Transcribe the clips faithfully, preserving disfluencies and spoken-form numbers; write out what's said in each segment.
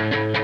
People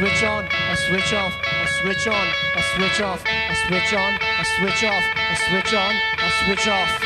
switch on, a switch off, a switch on, a switch off, a switch on, a switch off, a switch on, a switch off.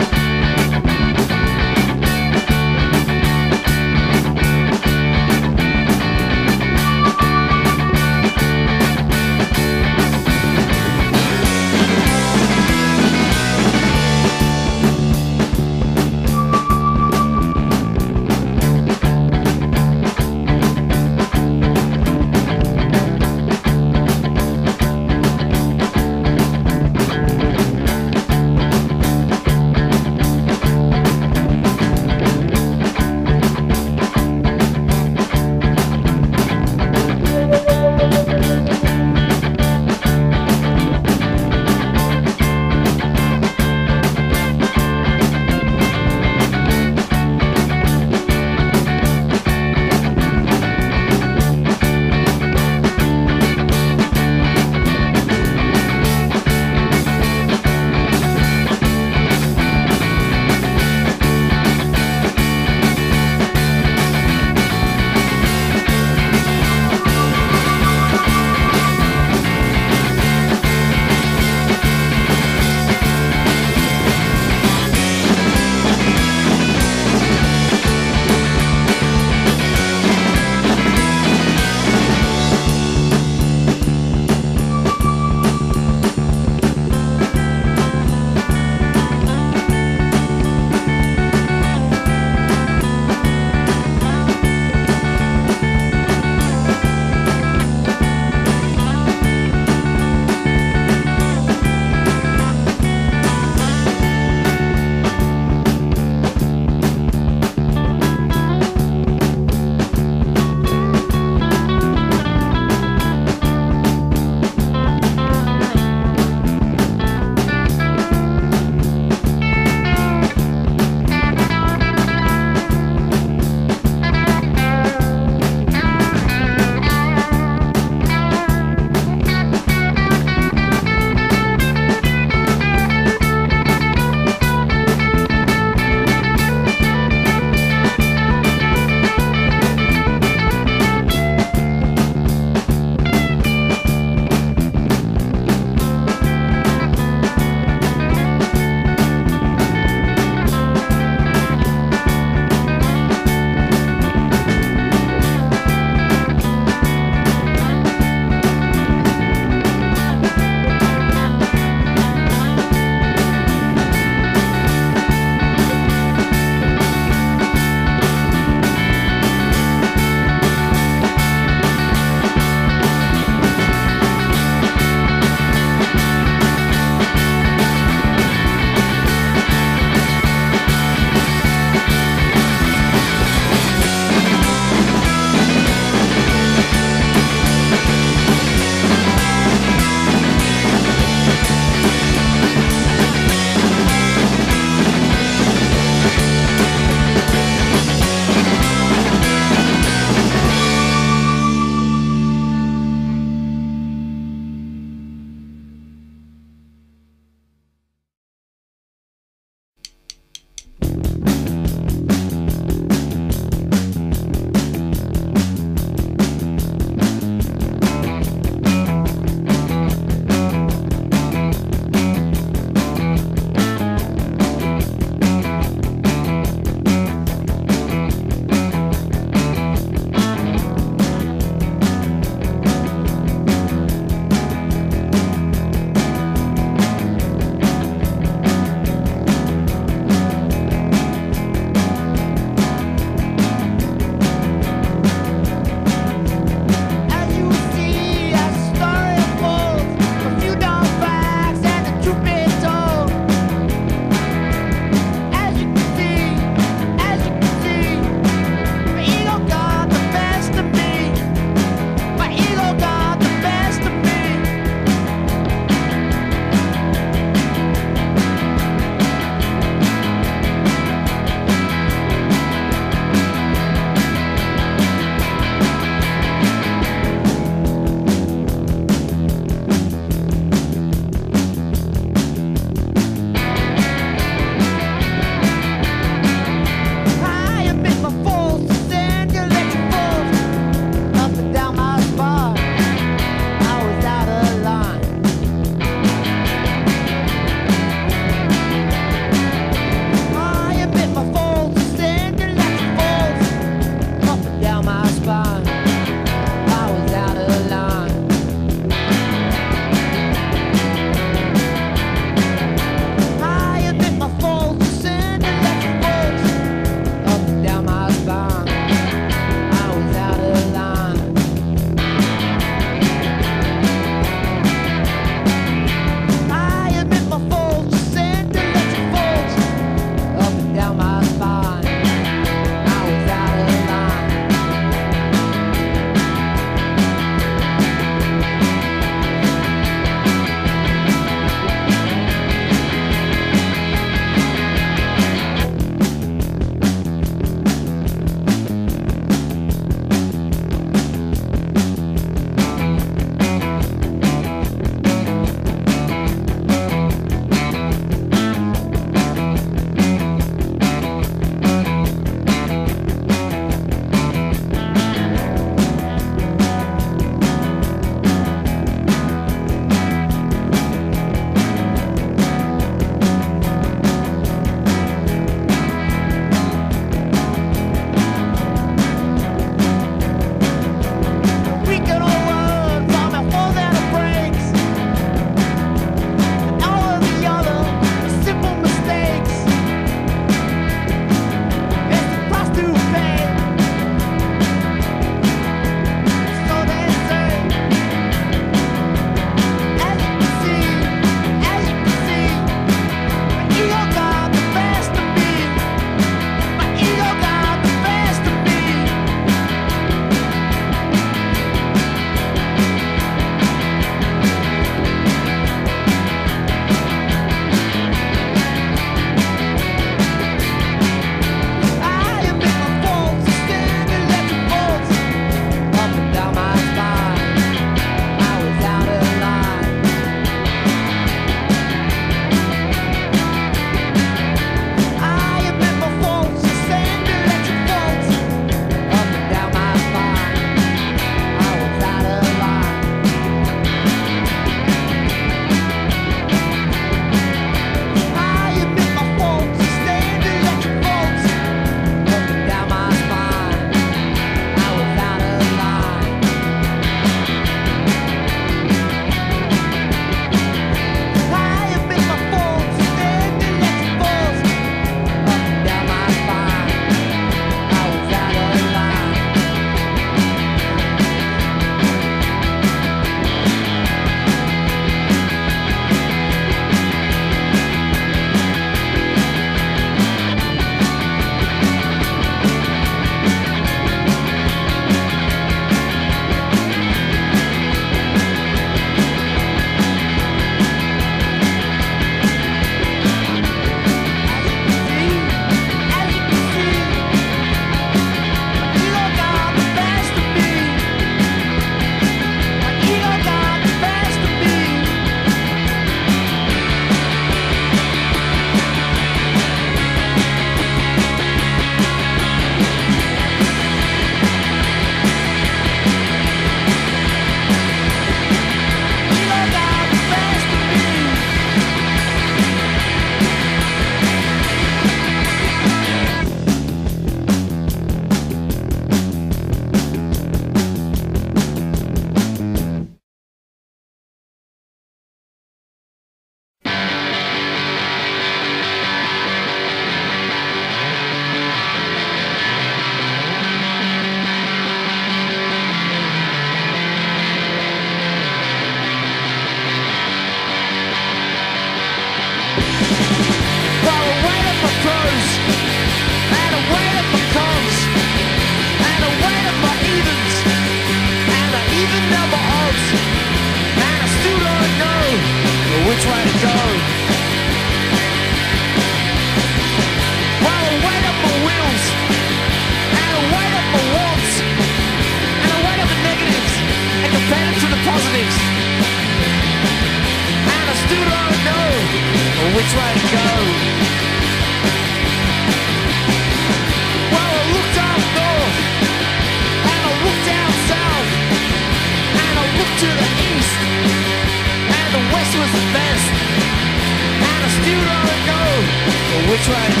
try to go.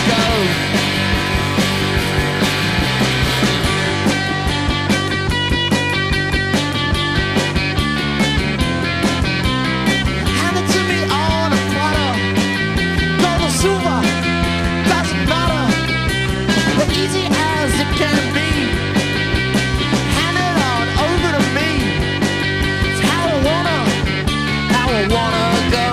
Hand it to me on a platter. Gold or silver, doesn't matter. We're easy as it can be. Hand it on over to me. It's how I wanna, how I wanna go.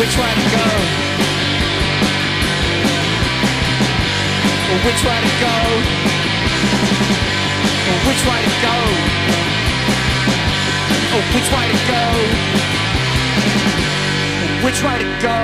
Which way to go? Which way to go? Which way to go? Which way to go? Which way to go? Go!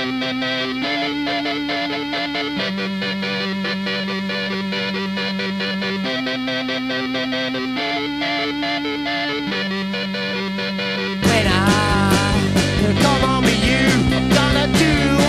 When I come on with you, I'm gonna do